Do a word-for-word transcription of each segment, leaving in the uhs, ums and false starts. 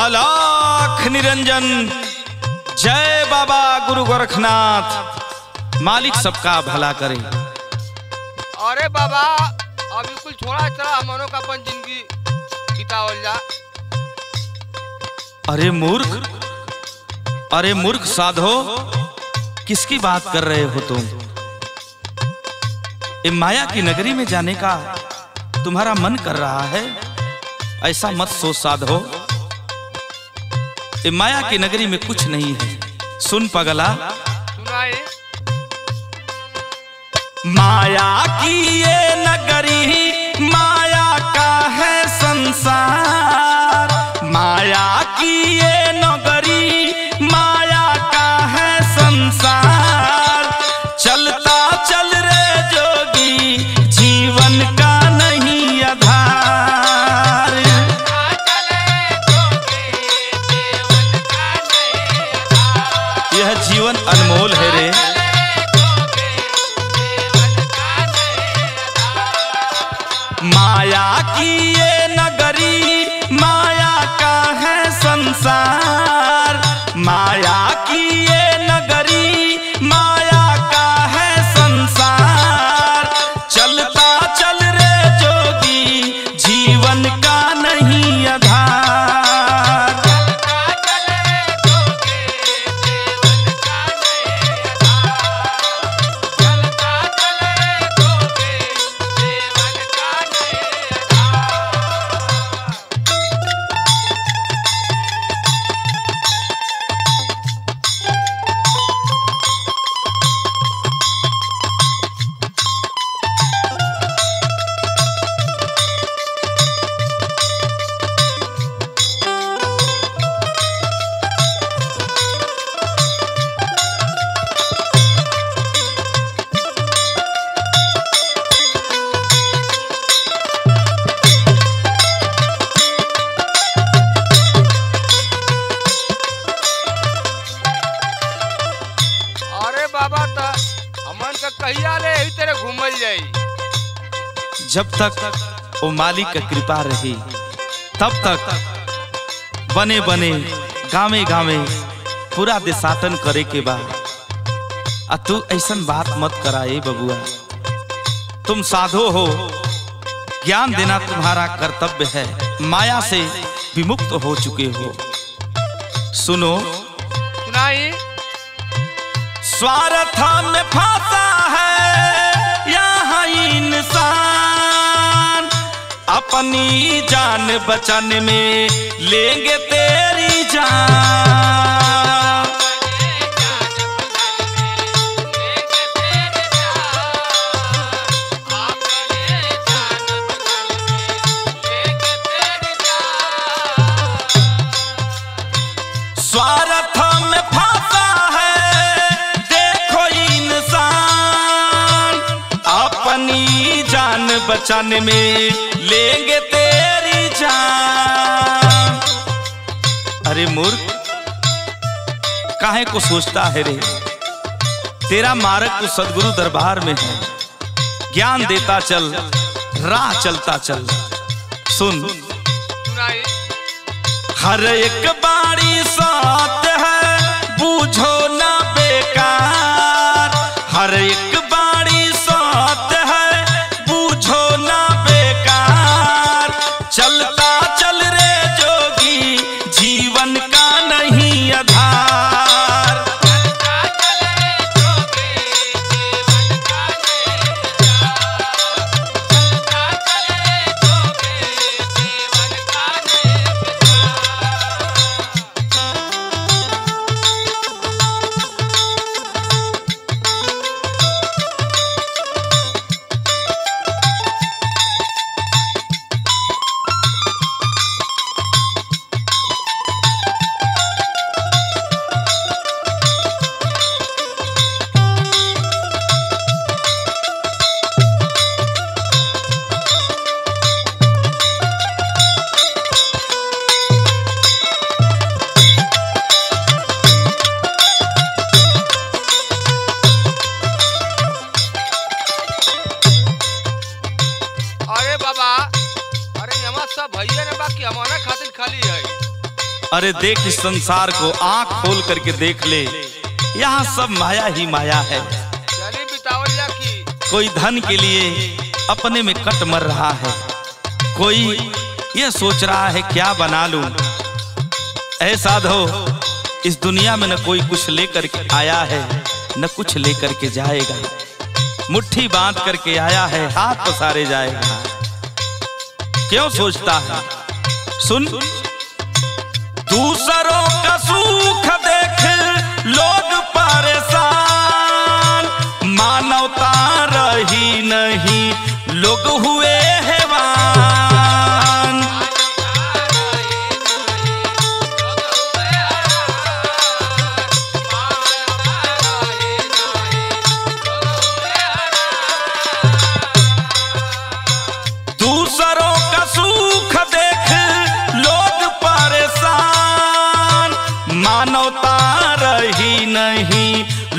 अलाख निरंजन। जय बाबा गुरु गोरखनाथ, मालिक सबका भला करे। अरे बाबा अभी कुल छोड़ा चला, हमनों का अपन जिंदगी बितावल जा। अरे मूर्ख, अरे मूर्ख साधो, किसकी बात कर रहे हो तुम? ए माया की नगरी में जाने का तुम्हारा मन कर रहा है, ऐसा मत सोच साधो। ए माया की नगरी में कुछ नहीं है। सुन पगला, माया की ये नगरी, माया का है संसार। माया की ये नगरी, माया का है संसार। चलता चल रे जोगी, जीवन का नहीं आधार। यह जीवन अनमोल है रे। माया की ये नगरी, माया का है संसार। माया की ये नगरी, माया का है संसार। चलता चल रे जोगी, जीवन का नहीं आधार। तेरे घूमल जाई। जब तक वो मालिक का कृपा रही, तब तक बने बने गामे गामे पूरा देशाटन करे के बाद। आ तू ऐसन बात मत कराए बबुआ, तुम साधो हो, ज्ञान देना तुम्हारा कर्तव्य है। माया से विमुक्त हो चुके हो। सुनो, सुनाई। स्वार्थ में फांसा है यहाँ इंसान, अपनी जान बचाने में लेंगे तेरी जान। स्वार्थ में फांसा जान बचाने में लेंगे तेरी जान। अरे मूर्ख, काहे को सोचता है रे? तेरा मार्ग तो सदगुरु दरबार में है। ज्ञान देता चल, राह चलता चल। सुन, हर एक बारी साथ है, बूझो ना बेकार। हर एक भैया ने बाकी हमारा खातिर खाली है। अरे देख इस संसार को, आंख खोल करके देख ले, यहाँ सब माया ही माया है। कोई धन के लिए अपने में कट मर रहा है, कोई यह सोच रहा है क्या बना लूं। ऐ साधो, इस दुनिया में न कोई कुछ लेकर के आया है, न कुछ लेकर के जाएगा। मुट्ठी बांध करके आया है, हाथ पसारे जाएगा। क्यों सोचता है? सुन, दूसरों का सुख देख लोग परेशान, मानवता रही नहीं, लोग हुए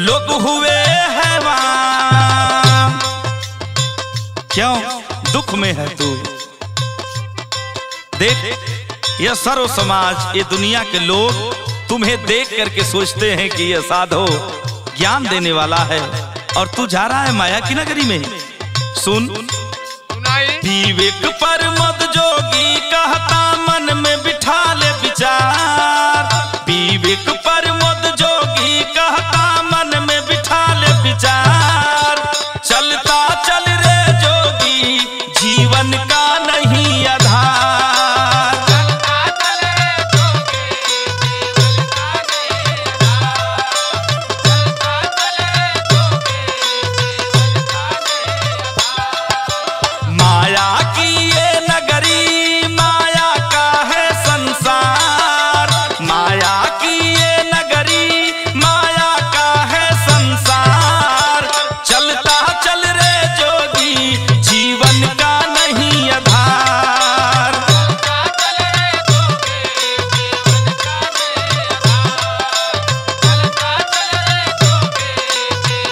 लोग हुए है वाम। क्यों दुख में है तू? देख यह सर्व समाज, ये दुनिया के लोग तुम्हें देख करके सोचते हैं कि यह साधो ज्ञान देने वाला है, और तू जा रहा है माया की नगरी में। सुन, विवेक पर मत जोगी कहता, मन में बिठा ले विचार। विवेक पर मत जोगी कहता, मन में बिठा ले विचार। चलता चल रे जोगी, जीवन का नहीं आधार। चलता चल रे जोगी, जीवन का नहीं आधार। चलता चल रे जोगी,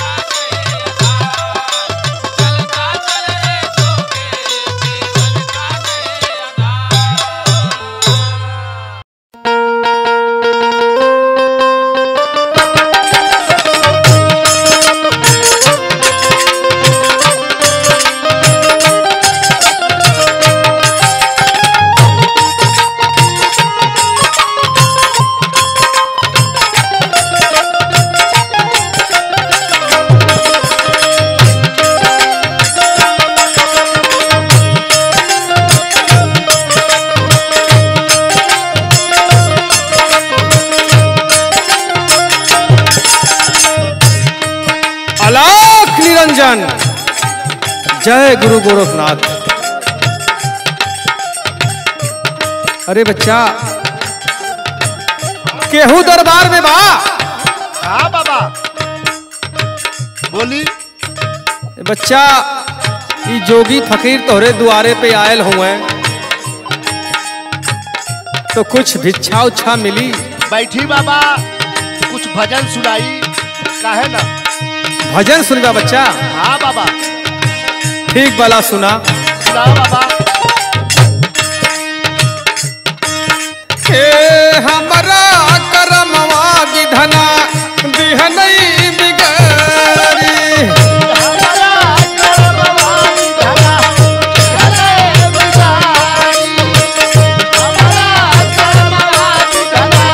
जीवन का नहीं आधार। माया की ये नगरी, माया का है संसार। माया की ये नगरी, जय गुरु गोरखनाथ। अरे बच्चा, केहू दरबार में बा? हाँ बाबा, बोली बच्चा। ये जोगी फकीर तोहरे दुआरे पे आयल हुए, तो कुछ भिक्षा उच्छा मिली? बैठी बाबा, कुछ भजन सुनाई। काहे ना भजन सुनगा बच्चा? हाँ बाबा। ठीक वाला सुना, सुना बाबा। हे हमरा करमवा विधना बिहनई बिगड़ी, हमरा करमवा विधना बिहनई बिगड़ी, हमरा करमवा विधना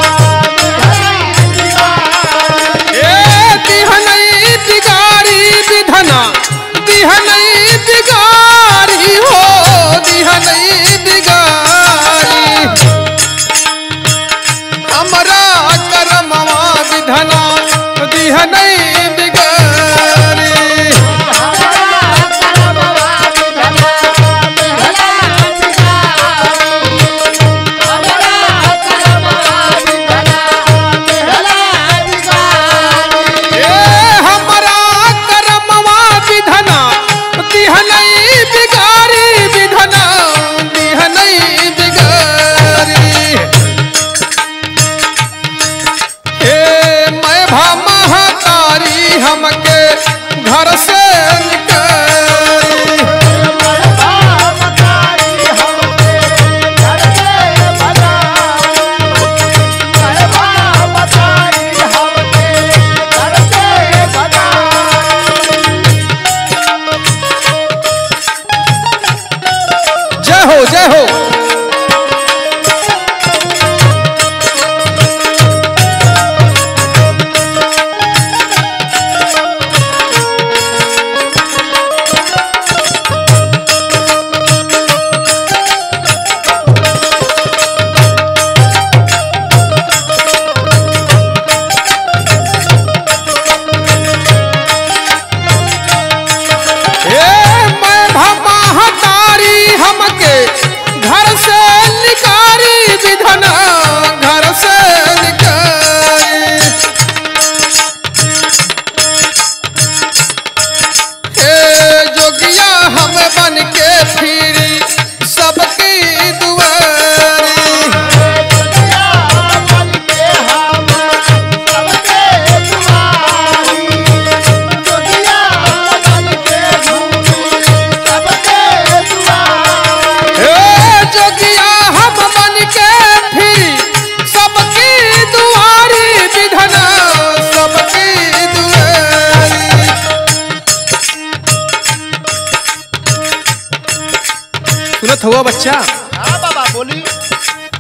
बिहनई बिगड़ी। हे बिहनई बिगड़ी विधना, बिहनई बिगारी हो, दिहनई बिगारी। हुआ बच्चा। हाँ बाबा बोली।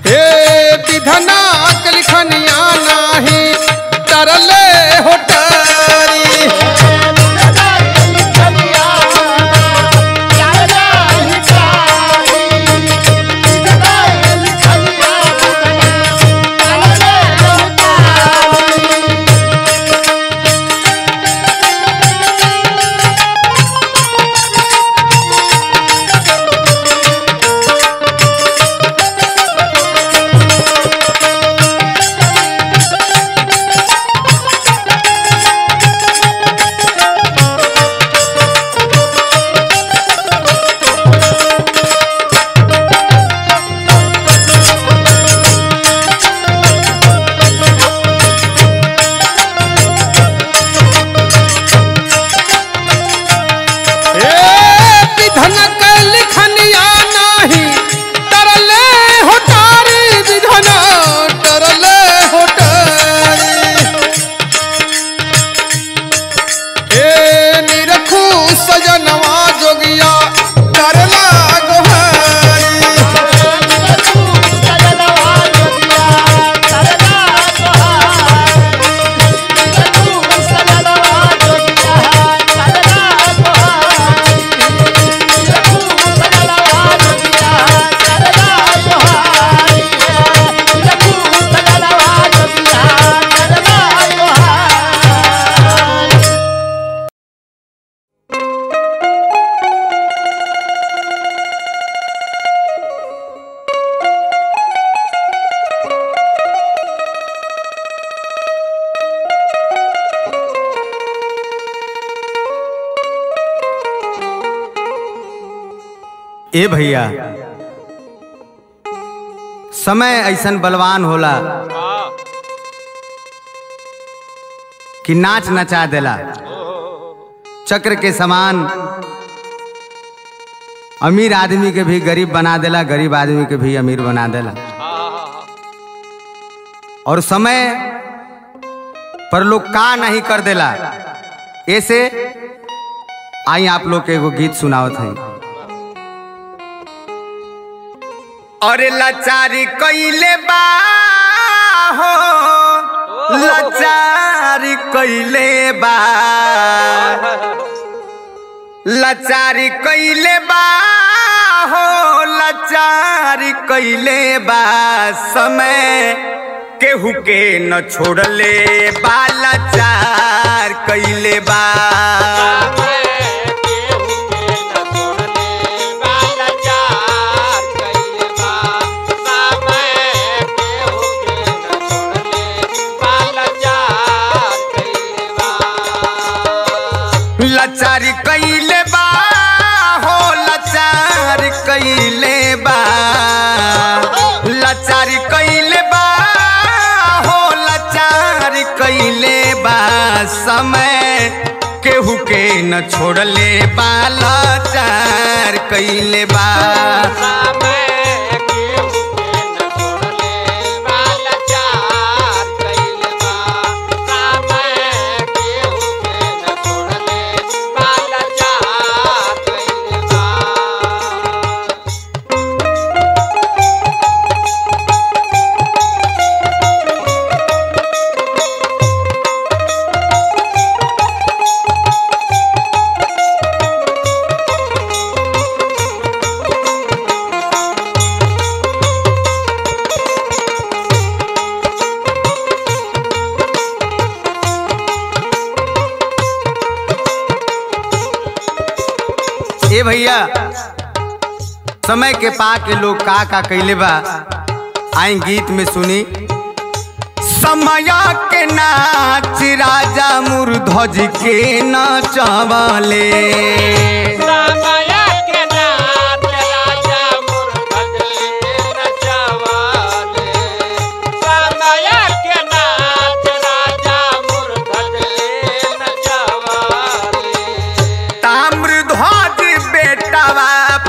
हे विधना लिखनिया नाही तरले होटारी ए भैया समय ऐसा बलवान होला कि नाच नचा देला। चक्र के समान अमीर आदमी के भी गरीब बना देला, गरीब आदमी के भी अमीर बना देला। और समय पर लोग का नहीं कर देला। ऐसे आई आप लोग के एगो गीत सुनावत है। और लाचारी कइले बा हो, लाचारी कइले बा, लाचारी कइले बा हो, लाचारी कइले बा, समय केहू के न छोड़ले बा, लाचार कइले बा। लाचारी कइले बा हो, लाचारी कइले बा, लाचारी कइले बा हो, लाचारी कइले बा, समय केहू के न छोड़ले बा, लाचार कइले बा। भैया समय के पा के लोग का का कइले बा, आई गीत में सुनी। समय के नाच राजा मुर्धज के नचवले, समय के नाच राजा मुर्धज के नचवले, समय के नाच राजा मुर्धज के नचवले, ताम्रध्वज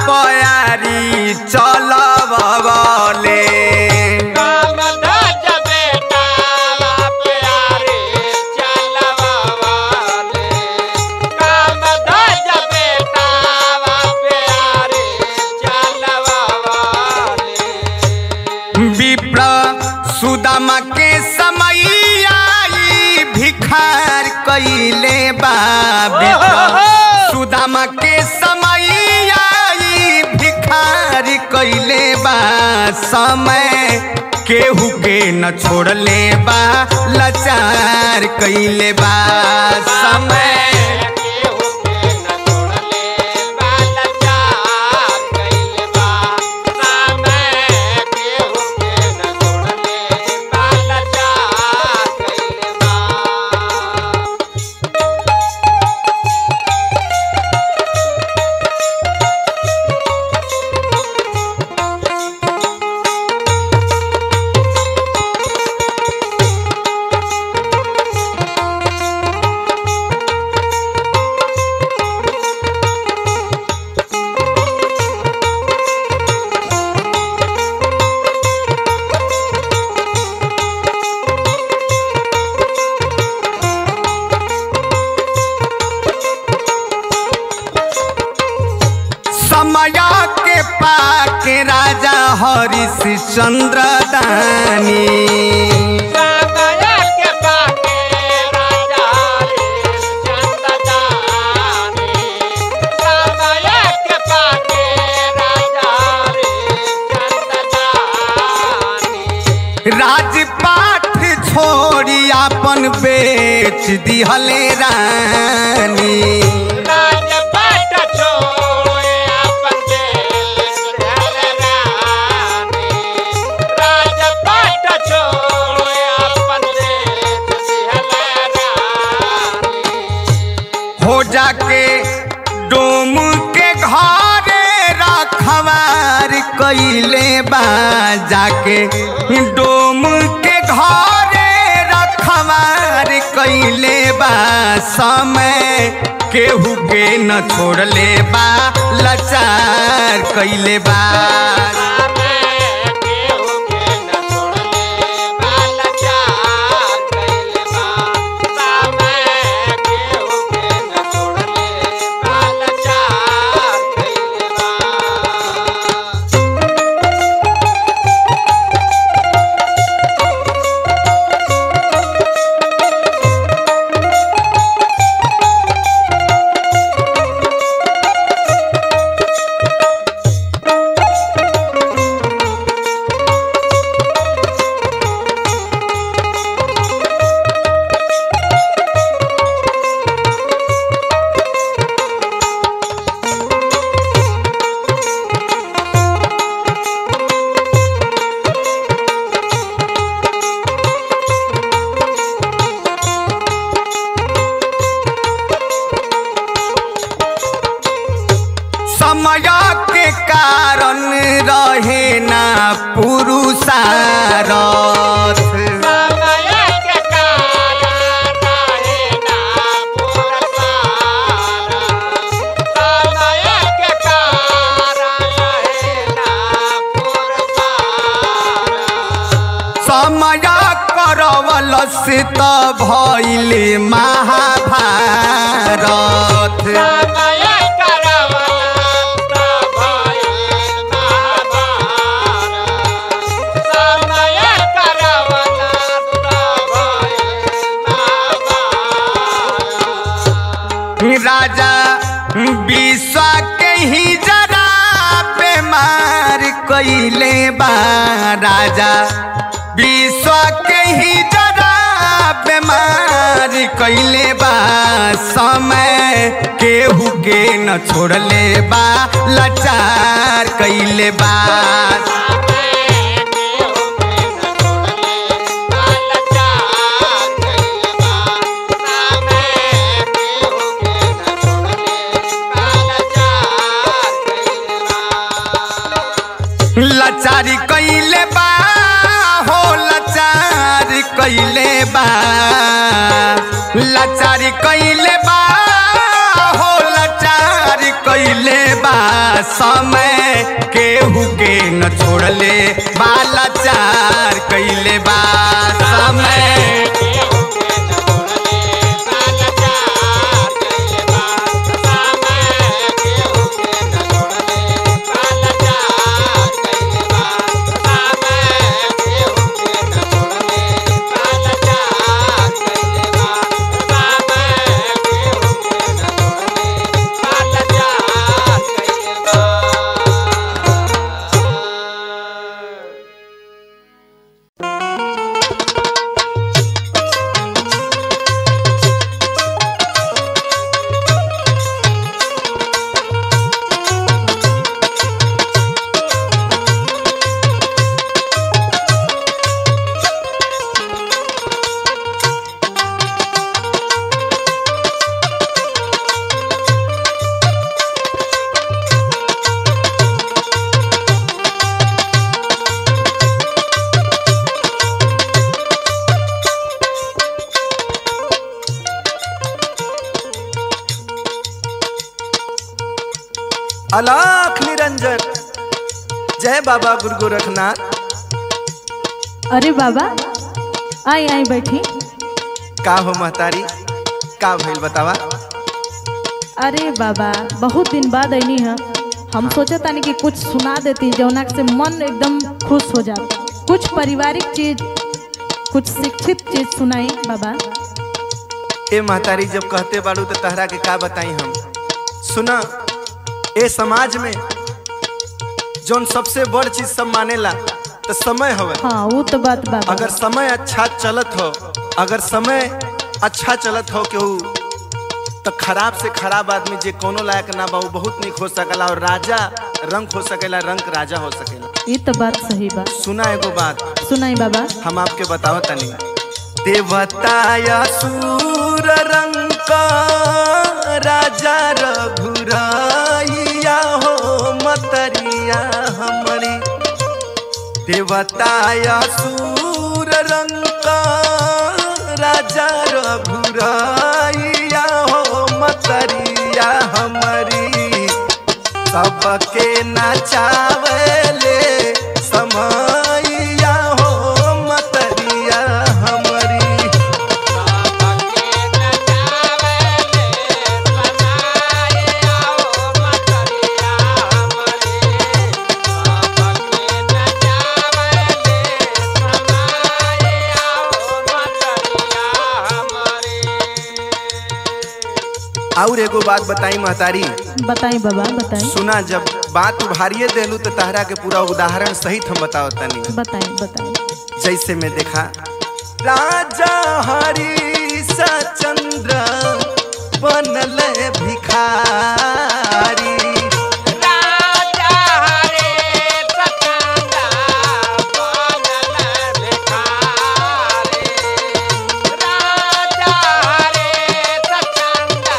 पयारी चलवले, गोरखनाथ बेटा पयारी चलवले, गोरखनाथ बेटा विप्र सुदामा के समय आई भिखार कइले बा। विप्र सुदामा के समय आई भिखार कइले बा, समय केहू के न छोड़ले बा, लाचार कइले बा। समय के पाके राजा हरीश चंद्र दानी, के पाके राजा हरीश चंद्र दानी, के पाके राजा हरीश चंद्र दानी, राजपाठ छोड़ी अपन बेच दिहले रानी। जाके डोम के घरे रखवार कइले बा, जाके डोम के घरे रखवार कइले बा, समय केहू के न छोड़ले बा, लाचार कइले बा। के कारण रहे ना पुरुषार्थ, समय के कारण रहे ना पुरुषार्थ, समय के कारण रहे ना पुरुषार्थ, समय करवल से तो भइल महाभारत। राजा विश्वा के ही जरा बेमार कइले बा, राजा विश्वा के ही जरा बेमार कइले बा, समय केहू के न छोड़ले बा, लाचार कइले बा। लाचारी कइले बा, हो लाचारी कइले बा, लाचारी कइले बा, हो लाचारी कइले बा, समय केहू के न छोड़ले बा, लाचार कइले बा। समय अलाख निरंजन। जय बाबा गुरु गोरखनाथ। अरे बाबा आई आई बैठी। का हो महतारी, का भइल बतावा। अरे बाबा बहुत दिन बाद आईनी है, हम सोचा था कि कुछ सुना देती जौना से मन एकदम खुश हो जाता। कुछ पारिवारिक चीज, कुछ शिक्षित चीज सुनाई बाबा। ए महतारी जब कहते बारू तो तहरा के का बताई हम। सुना, ए समाज में जोन सबसे बड़ चीज सब मानेला तो समय हवे। हाँ, वो तो बात बाबा। अगर समय अच्छा चलत हो, अगर समय अच्छा चलत हो केहू तो खराब से खराब आदमी जे कोनो लायक ना बा बहुत निक हो सकेला और राजा रंग हो सकेला, रंग राजा हो सकेला। ये तो बात सही बा। सुना एगो बात। सुनाई बाबा। हम आपके बताओ तनी। देवताया सूर रंग का राजा रघुराइया हो मतरिया हमारी। देवताया सूर रंग का राजा रघुराइया हो मतरिया हमारी। सबके नचावेले समैया हो मतरिया हमारी। सबके नचावेले समैया हो मतरिया हमारी। सबके नचावेले समैया हो मतरिया हमारी। और एगो बात बताई महतारी। बताई बाबा बताई। सुना जब बात उभारिये देलू तो तहरा के पूरा उदाहरण सहित हम बताओ तनी। बताई बताई। जैसे मैं देखा राजा हरीश चंद्र बनले भिखारी। राजा हरीश चंद्र बनले भिखारी। राजा हरीश चंद्र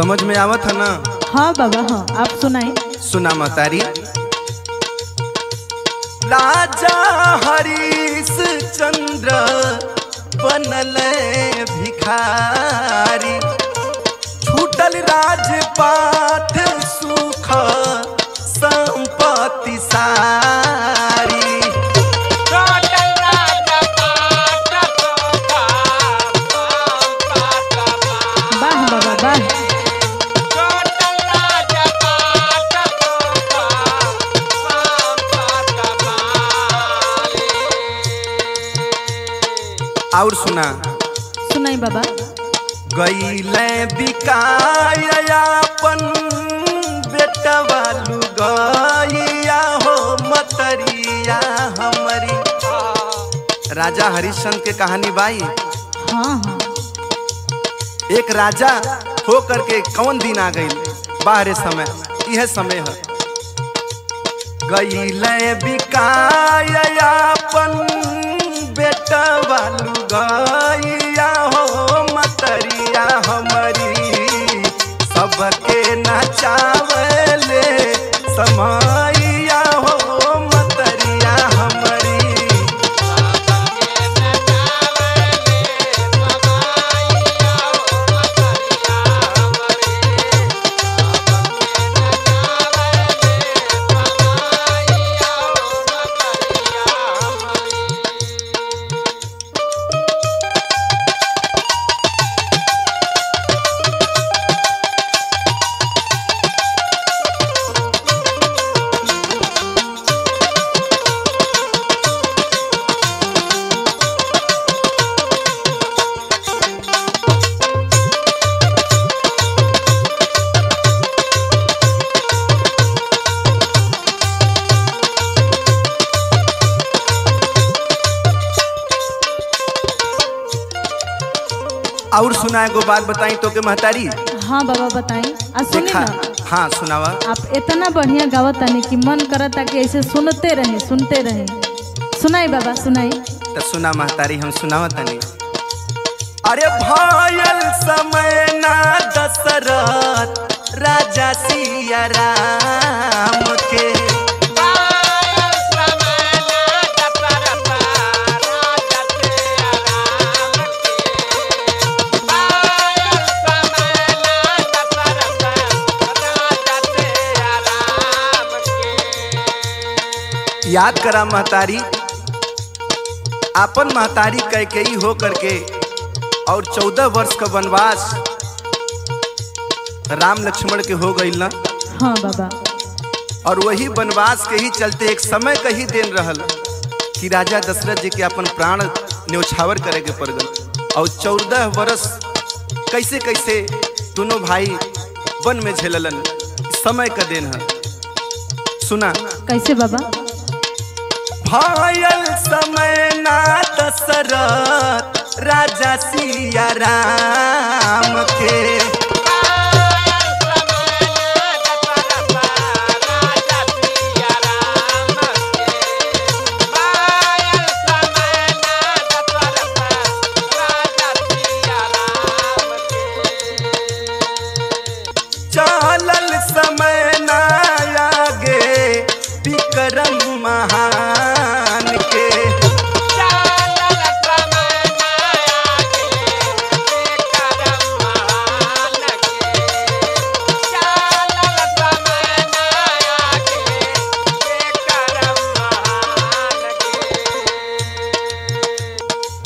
समझ में आवत है ना। हाँ बाबा हाँ, आप सुनाए। सुना महतारी। राजा हरीश चंद्र बनले भिखारी। छूटल राजपाट सुख संपत्ति सारी। वाह बाबा वाह। और सुना। सुनाई बाबा। गईले बिकाया अपन बेटा वालू गैया हो मतरिया हमारी। राजा हरिश्चंद्र के कहानी बाई। हाँ हाँ। एक राजा हो करके कौन दिन आ गई बाहरे समय। यह समय है। गईले बिकाया अपन बेटा वालू गैया हो मतरिया हमारी। सबके नचावेले समैया हो मतरिया हमारी। सबके नचावेले समैया हो मतरिया हमारी। सबके नचावेले समैया हो मतरिया हमारी। और सुना एगो बात बताई तो के महतारी। हाँ बाबा बताई। आ सुनी ना। हाँ सुनावा। आप इतना बढ़िया गावत तानी कि मन करता कि ऐसे सुनते रहे सुनते रहे। सुनाई बाबा सुनाई। तो सुना महतारी हम सुनावा तानी। अरे भयल समय ना दशरथ राजा सिया राम के। याद करा महतारी, आपन महतारी कैकेयी हो करके और चौदह वर्ष का वनवास राम लक्ष्मण के हो गई ना। हाँ बाबा। और वही वनवास के ही चलते एक समय कही दिन रहल कि राजा दशरथ जी के अपन प्राण न्योछावर करे के पड़ गए और चौदह वर्ष कैसे कैसे दोनों भाई वन में झेलन। समय का दिन है, सुना कैसे बाबा। भायल समय ना दशरथ राजा सिया राम के,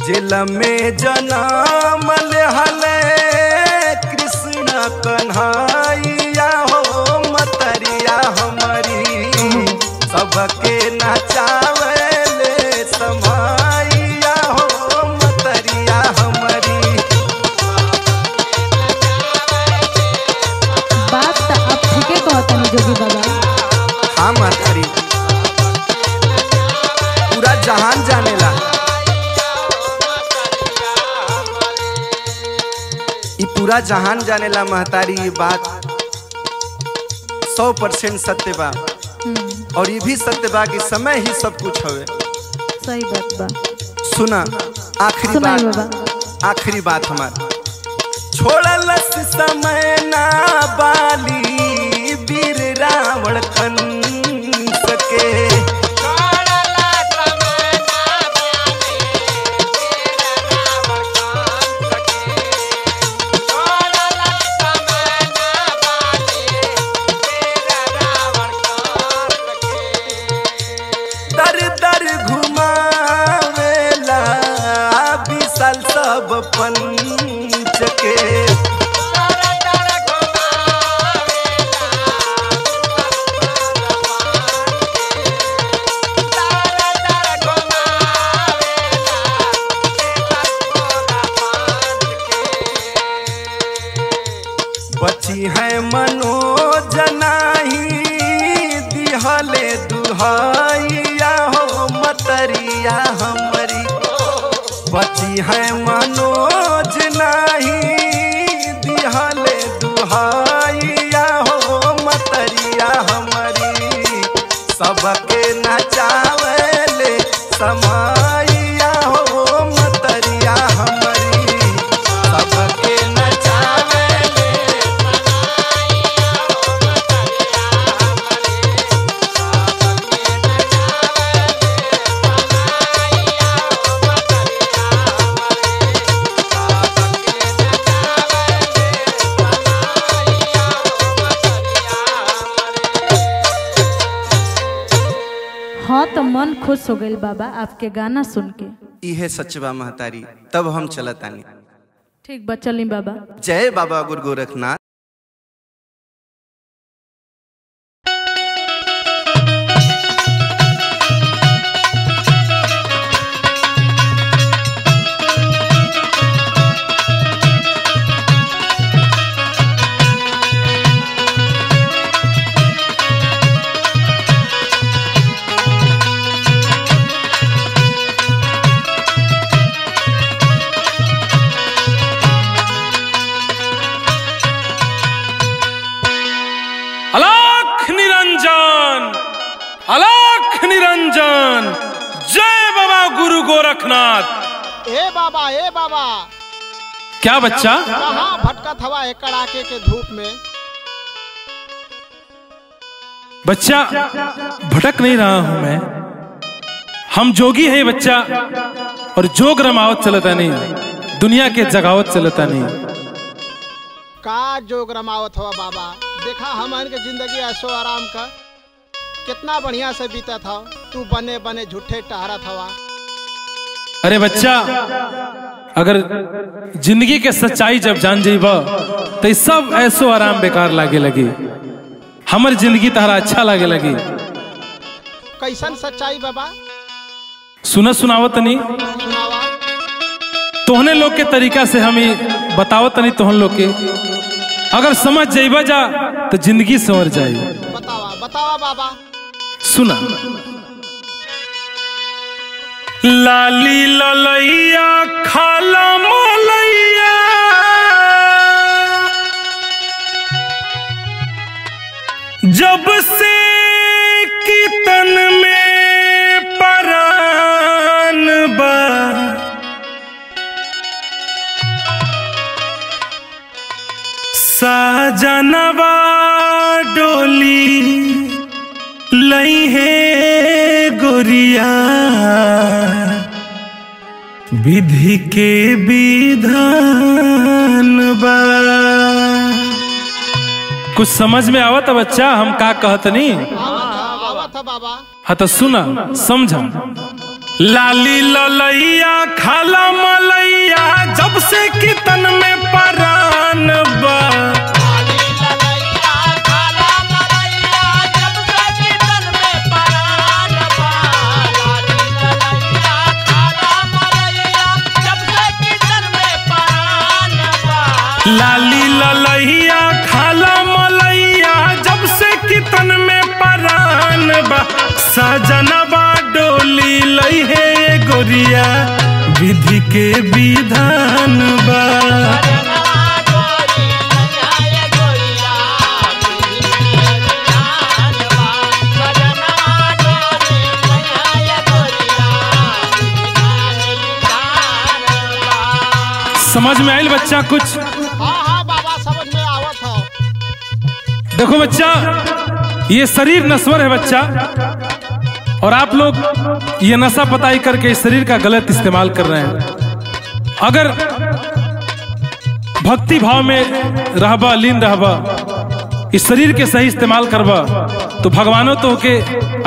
जेल में जनम हले कृष्ण कन्हैया हो मतरिया हमारी, सबके नचावे ले समैया हो मतरिया हमारी। बात तो आप ठीके कहते हैं जोगी बाबा। हाँ मतरी पूरा जहान जानेला। पूरा जहान जानेला महतारी, ये बात सौ परसेंट सत्य बा। और ये भी सत्य बा कि समय ही सब कुछ हवे। सही बात बा। सुना आखिरी बात, आखिरी बात हमारी। छोड़ल समय ना बाली वीर रावण कंस के, पंच के बची है मनोजनाही दिहले दुहाइया हो मतरिया हमारी, बची है मनोज नहीं दिहले दुहाइया हो मतरिया हमारी, सबके नचावेले समाइया हो मतरिया हमारी, सबके नचावेले समाइया हो मतरिया हमारी। हाँ तो मन खुश हो गई बाबा आपके गाना सुन के। यह सचबा महतारी, तब हम चलत आनी। ठीक बा, चली बाबा। जय बाबा गुरु गोरखनाथ। अलाख निरंजन, जय बाबा गुरु गोरखनाथ। ए बाबा, ए बाबा। क्या बच्चा कहाँ भटकत हवा है कड़ाके के धूप में? बच्चा भटक नहीं रहा हूं मैं, हम जोगी है बच्चा। और जोग रमावत चलता नहीं, दुनिया के जगावत चलता नहीं। का जोग रमावत हुआ बाबा, देखा हमारे जिंदगी ऐशो आराम का कितना बढ़िया से बीता था। तू बने बने झूठे टहरा थवा। अरे बच्चा, अगर जिंदगी के सच्चाई जब जान जाइब तो सब ऐसो आराम बेकार लागे लगी। हमर जिंदगी तहरा अच्छा लागे लगी। कैसन सच्चाई बाबा? सुना सुनावत नहीं, तोहने लोग के तरीका से हम बतावत नहीं। तोहन लोग के अगर समझ जाइबा जा तो जिंदगी संवर जाए। बतावा बतावा बाबा। सुना, लाली ललैया खाला मलैया, जब से कितन में परान बा, साजनवा डोली लई है गोरिया। विधि के विधान बा। कुछ समझ में आवत बच्चा? हम का कहत नहीं बाबा। हाँ तो सुना समझा। लाली ललैया खाला मलैया, जब से कितन में परान बा, लाली ललैया खाला मलैया, जब से कितन में परान बा, लाली ललैया खाला मलैया, जब से कितन में परान बा, लाली ललैया खाला मलैया, जब से कितन में परान बा, सजनवा डोली लई है गोरिया। विधि के विधान बा। समझ में आयल बच्चा कुछ? हाँ हाँ बाबा, समझ में आवत है। देखो बच्चा, ये शरीर नश्वर है बच्चा, और आप लोग ये नशा पताई करके इस शरीर का गलत इस्तेमाल कर रहे हैं। अगर भक्ति भाव में रहबा, लीन रहबा, इस शरीर के सही इस्तेमाल करबा तो भगवानों तो के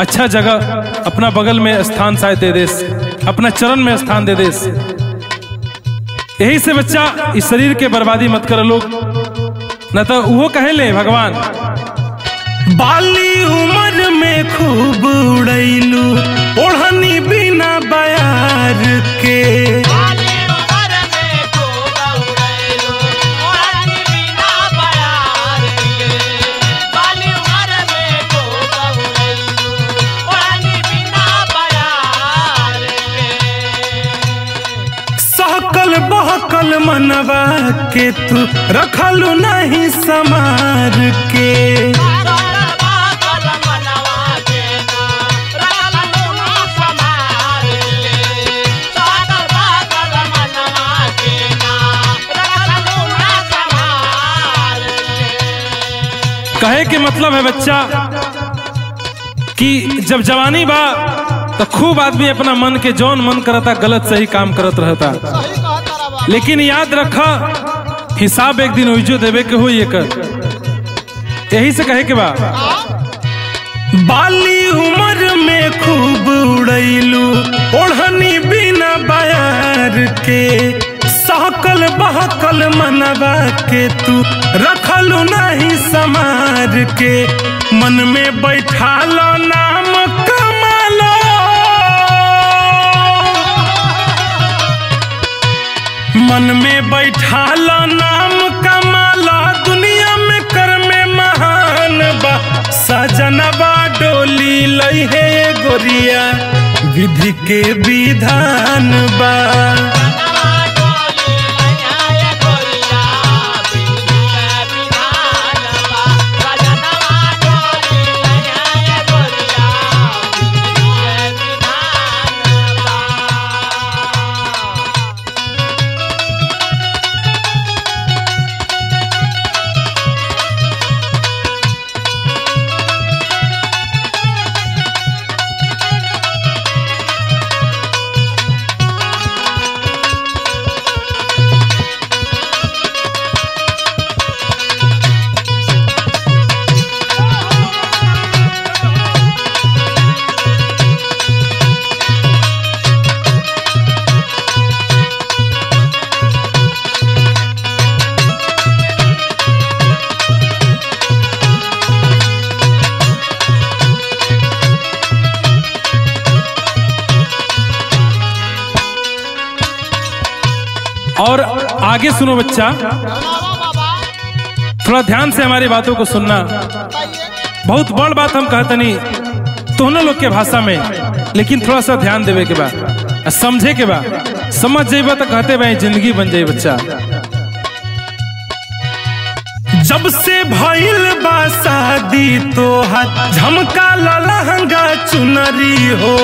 अच्छा जगह अपना बगल में स्थान शायद दे देस, अपना चरण में स्थान दे देस। यही से बच्चा इस शरीर के बर्बादी मत कर लोग, न तो वो कहे ले भगवान। बाली उम्र में खूब उड़ैलू ओढ़नी बिना बयार के, बाली उम्र में खूब उड़ैलू ओढ़नी बिना बयार के, बाली उम्र में खूब उड़ैलू ओढ़नी बिना बयार के, सहकल बहकल मनवा के तू रखलू नहीं समार के, कहे के मतलब है बच्चा कि जब जवानी बा तो खूब आदमी अपना मन के जौन मन करता गलत सही काम करत रहता, लेकिन याद रखा हिसाब एक दिन उजो देवे के हो। ये कर यही से कहे के बा। बाली उम्र में खूब उड़ैलू ओढ़नी बिना बयार के, सहकल बहकल मनवा के तू रखलू नहीं समार के, मन में बैठा लो नाम कमा लो, मन में बैठा लो नाम कमा लो, दुनिया में कर्म महान बा, सजनवा डोली लई है गोरिया। विधि के विधान बा। आगे सुनो बच्चा, थोड़ा ध्यान से हमारी बातों को सुनना। बहुत बड़ बात हम कहते नहीं तोहने लोग के भाषा में, लेकिन थोड़ा सा ध्यान देवे के बाद, समझे के बाद, समझ जेबा तो कहते भाई जिंदगी बन जाए बच्चा। जब से भइल बा शादी तोहर झमका लहंगा चुनरी हो,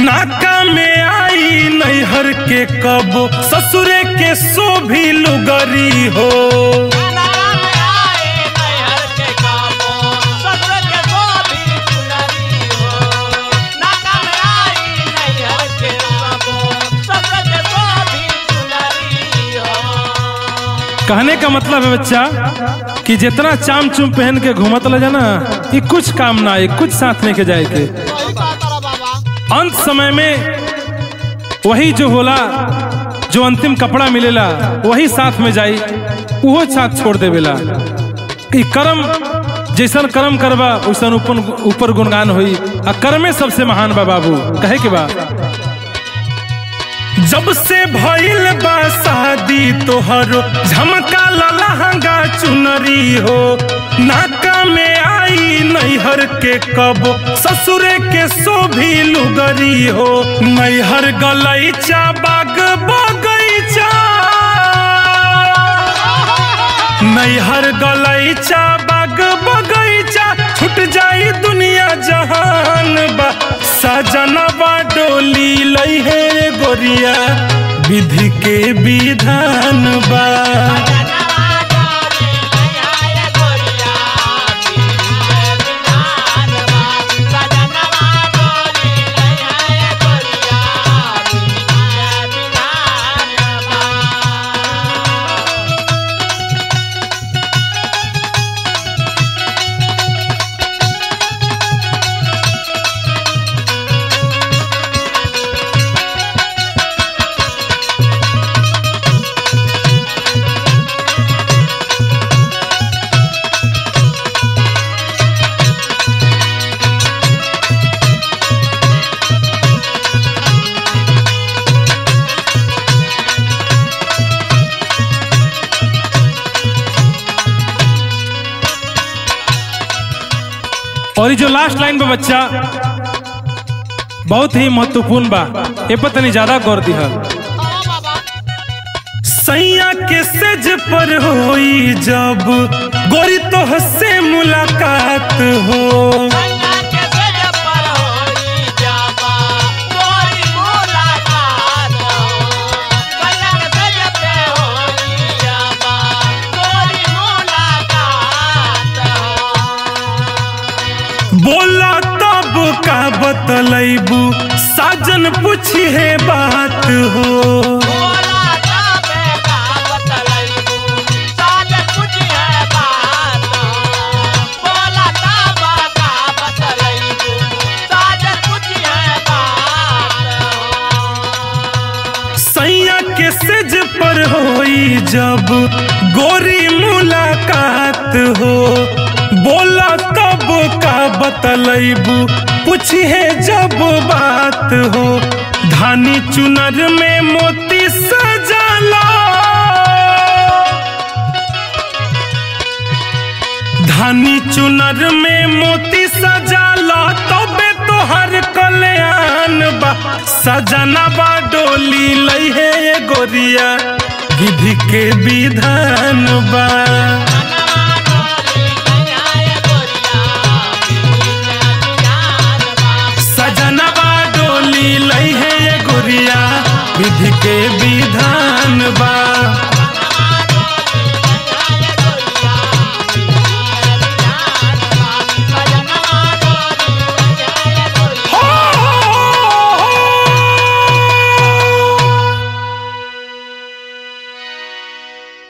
नाका में आई नैहर के कब ससुरे के शोभी लुगरी हो, नाका में आई नैहर के कब ससुरे के शोभी लुगरी हो, नाका में आई नैहर के कब ससुरे के शोभी लुगरी हो। कहने का मतलब है बच्चा कि जितना चाम चुम पहन के घूमत ले जाना, ये कुछ काम ना आए, कुछ साथ लेके जाए के अंत समय में वही जो होला, जो अंतिम कपड़ा मिलेला वही साथ में जाई, वो साथ छोड़ देवेला। कि कर्म जैसन कर्म करवा वैसन ऊपर गुणगान हुई, आ कर्मे सबसे महान बा बाबू, कहे के बा। जब से भइल बा शादी तोहरो झमका लहंगा चुनरी हो, नाका में आई नैहर के कब ससुरे के शोभी लुगरी हो, नैहर गलैचा बाग बगैचा, नैहर गलैचा बाग बगैचा, छुट जाई दुनिया जहान बा। सजना बा डोली लइहे गोरिया विधि के विधान बा, और ये जो लास्ट लाइन पे बच्चा बहुत ही महत्वपूर्ण बा, ये पता नहीं ज्यादा गौर दिया। सैया के सज पर होई जब गोरी तोह से मुलाकात हो, बोला तब का बतलैबू साजन पूछी है बात हो, बोला तब का बतलैबू साजन पूछी है बात हो, बोला तब का बतलैबू साजन पूछी है बात हो। सैया के सेज पर होई जब गोरी मुलाकात हो, बोला तब का बतलैबू पूछी है जब बात हो, धानी चुनर में मोती सजाला, धानी चुनर में मोती सजाला, तबे तोहर कल्याण बा। सजना बा डोली लइहे गोरिया विधि के विधान बा।